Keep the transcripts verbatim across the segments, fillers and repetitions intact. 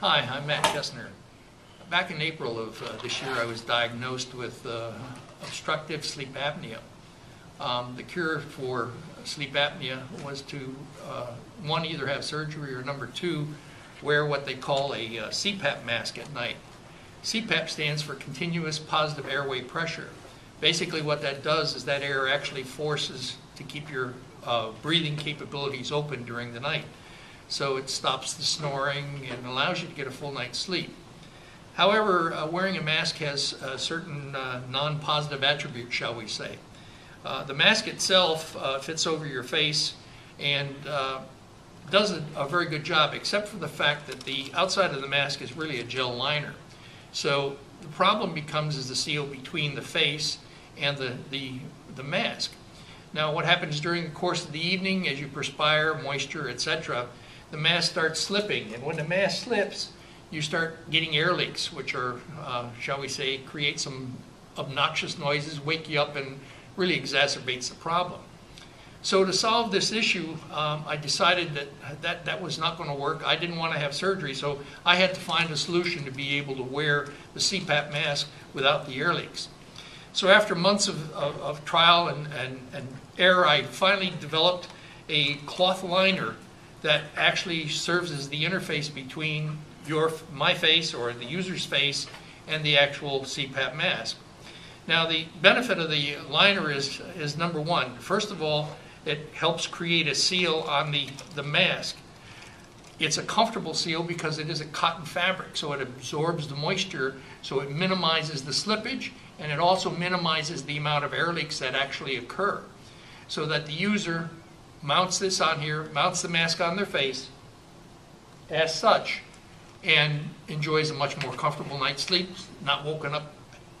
Hi, I'm Matt Kesner. Back in April of uh, this year, I was diagnosed with uh, obstructive sleep apnea. Um, the cure for sleep apnea was to, uh, one, either have surgery, or number two, wear what they call a uh, C PAP mask at night. C PAP stands for continuous positive airway pressure. Basically what that does is that air actually forces to keep your uh, breathing capabilities open during the night. So it stops the snoring and allows you to get a full night's sleep. However, uh, wearing a mask has a certain uh, non-positive attributes, shall we say. Uh, the mask itself uh, fits over your face and uh, does a, a very good job, except for the fact that the outside of the mask is really a gel liner. So the problem becomes is the seal between the face and the, the, the mask. Now what happens during the course of the evening as you perspire, moisture, et cetera, the mask starts slipping, and when the mask slips, you start getting air leaks, which are, uh, shall we say, create some obnoxious noises, wake you up, and really exacerbates the problem. So to solve this issue, um, I decided that, that that was not going to work. I didn't want to have surgery, so I had to find a solution to be able to wear the C PAP mask without the air leaks. So after months of, of, of trial and, and, and error, I finally developed a cloth liner that actually serves as the interface between your, my face, or the user's face, and the actual C PAP mask. Now the benefit of the liner is, is number one, first of all, it helps create a seal on the, the mask. It's a comfortable seal because it is a cotton fabric, so it absorbs the moisture, so it minimizes the slippage, and it also minimizes the amount of air leaks that actually occur, so that the user mounts this on here, mounts the mask on their face as such, and enjoys a much more comfortable night's sleep, not woken up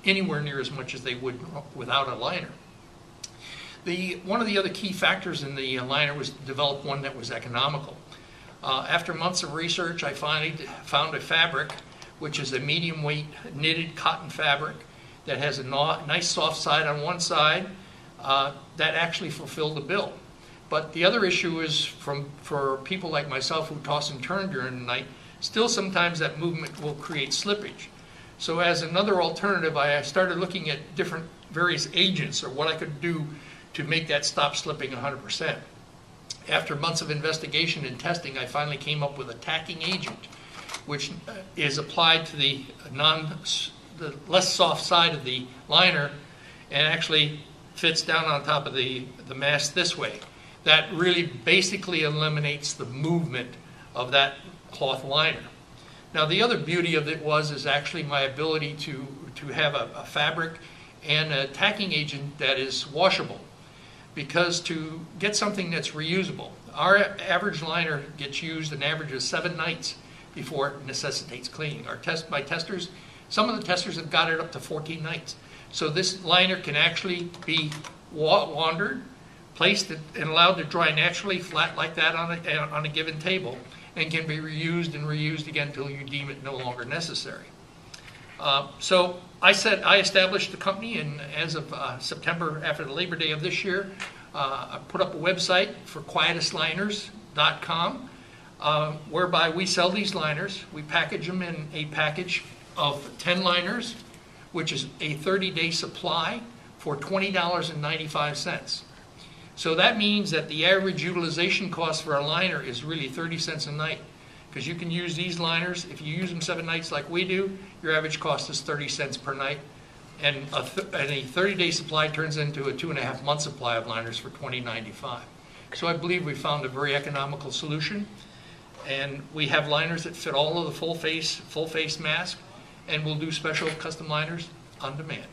anywhere near as much as they would without a liner. The, one of the other key factors in the liner was to develop one that was economical. Uh, after months of research, I finally found a fabric, which is a medium weight knitted cotton fabric that has a nice soft side on one side uh, that actually fulfilled the bill. But the other issue is from, for people like myself who toss and turn during the night, still sometimes that movement will create slippage. So as another alternative, I started looking at different various agents or what I could do to make that stop slipping one hundred percent. After months of investigation and testing, I finally came up with a tacking agent, which is applied to the, non, the less soft side of the liner and actually fits down on top of the, the mask this way. That really basically eliminates the movement of that cloth liner. Now the other beauty of it was is actually my ability to, to have a, a fabric and a tacking agent that is washable, because to get something that's reusable, our average liner gets used an average of seven nights before it necessitates cleaning. Our test by testers, some of the testers have got it up to fourteen nights. So this liner can actually be wa wandered, placed and allowed to dry naturally flat like that on a, on a given table, and can be reused and reused again until you deem it no longer necessary. Uh, so I said I established the company, and as of uh, September, after the Labor Day of this year, uh, I put up a website for quietus liners dot com, uh, whereby we sell these liners. We package them in a package of ten liners, which is a thirty day supply for twenty dollars and ninety-five cents. So that means that the average utilization cost for a liner is really thirty cents a night, because you can use these liners. If you use them seven nights like we do, your average cost is thirty cents per night, and a thirty day supply turns into a two and a half month supply of liners for twenty dollars and ninety-five cents. So I believe we found a very economical solution, and we have liners that fit all of the full face, full face mask, and we'll do special custom liners on demand.